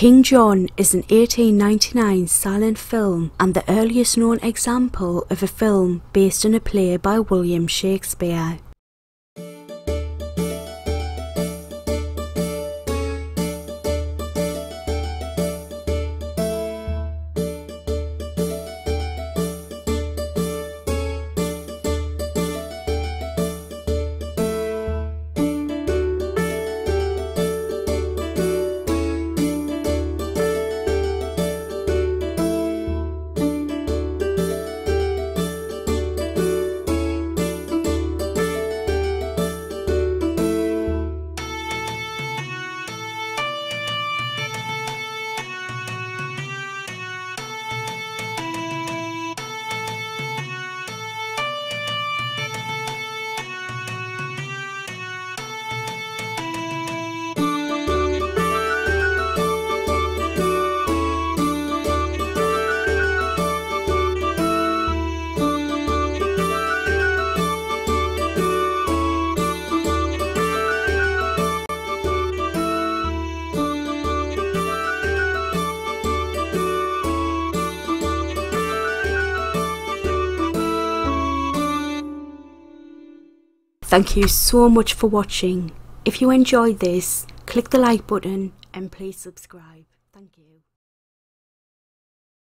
King John is an 1899 silent film and the earliest known example of a film based on a play by William Shakespeare. Thank you so much for watching. If you enjoyed this, click the like button and please subscribe. Thank you.